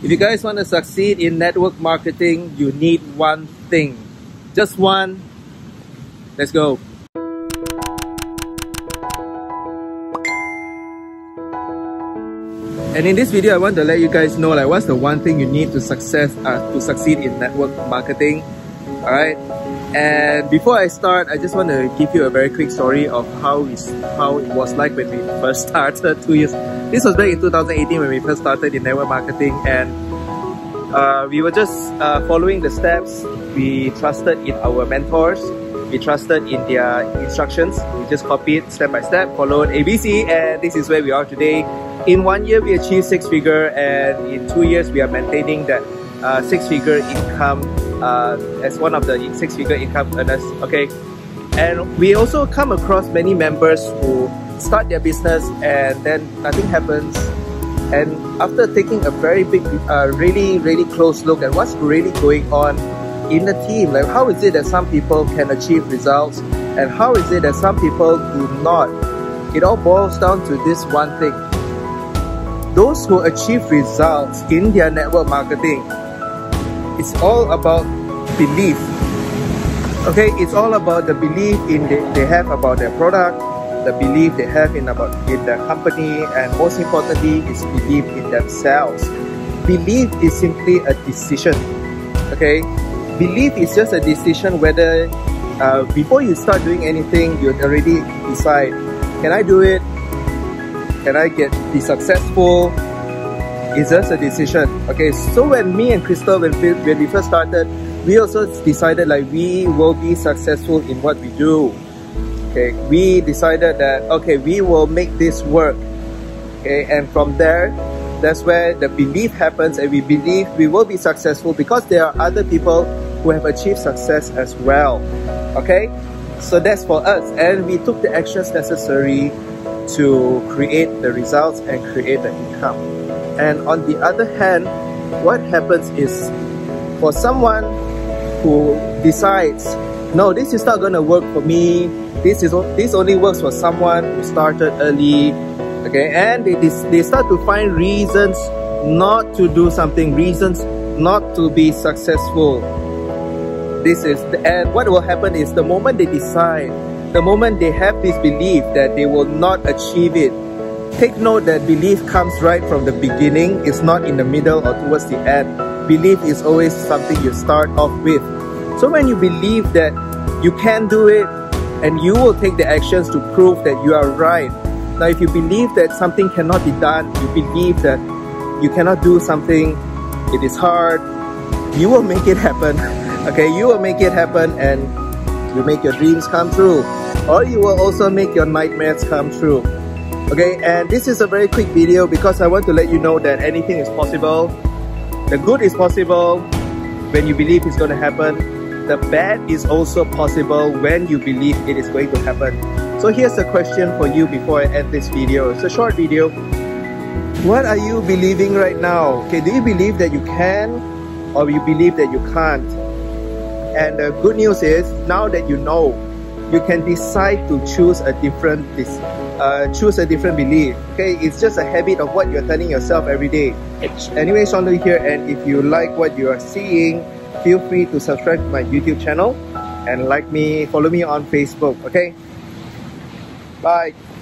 If you guys want to succeed in network marketing, you need one thing. Just one. Let's go. And in this video, I want to let you guys know, like, what's the one thing you need to succeed in network marketing. All right. And before I start, I just want to give you a very quick story of how it was like when we first started 2 years. This was back in 2018 when we first started in network marketing, and we were just following the steps. We trusted in our mentors. We trusted in their instructions. We just copied step by step, followed ABC, and this is where we are today. In 1 year, we achieved six-figure, and in 2 years, we are maintaining that six-figure income as one of the six-figure income earners. Okay, and we also come across many members who start their business and then nothing happens. And after taking a very big, really close look at what's really going on in the team, like how is it that some people can achieve results and how is it that some people do not? It all boils down to this one thing. Those who achieve results in their network marketing, it's all about belief. Okay, it's all about the belief they have about their product, the belief they have in their company, and most importantly, is belief in themselves. Belief is simply a decision. Okay, belief is just a decision whether before you start doing anything, you already decide, can I do it? Can I be successful? It's just a decision. Okay, so when me and Crystal, when we first started, we also decided like we will be successful in what we do. Okay, we decided that, okay, we will make this work. Okay, and from there, that's where the belief happens, and we believe we will be successful because there are other people who have achieved success as well. Okay, so that's for us, and we took the actions necessary to create the results and create the income. And on the other hand, what happens is for someone who decides, no, this is not going to work for me, this only works for someone who started early, okay, and they start to find reasons not to do something, reasons not to be successful. And what will happen is the moment they decide, the moment they have this belief that they will not achieve it, take note that belief comes right from the beginning. It's not in the middle or towards the end. Belief is always something you start off with. So when you believe that you can do it, and you will take the actions to prove that you are right. Now, if you believe that something cannot be done, you believe that you cannot do something, it is hard, you will make it happen. Okay, you will make it happen, and you make your dreams come true, or you will also make your nightmares come true. Okay, and this is a very quick video because I want to let you know that anything is possible. The good is possible when you believe it's going to happen. The bad is also possible when you believe it is going to happen. So here's a question for you before I end this video. It's a short video. What are you believing right now? Okay, do you believe that you can, or you believe that you can't? And the good news is, now that you know, you can decide to choose a different belief. Okay, it's just a habit of what you're telling yourself every day. Anyway, Sean Looi here, and if you like what you are seeing, feel free to subscribe to my YouTube channel and like me, follow me on Facebook. Okay, bye.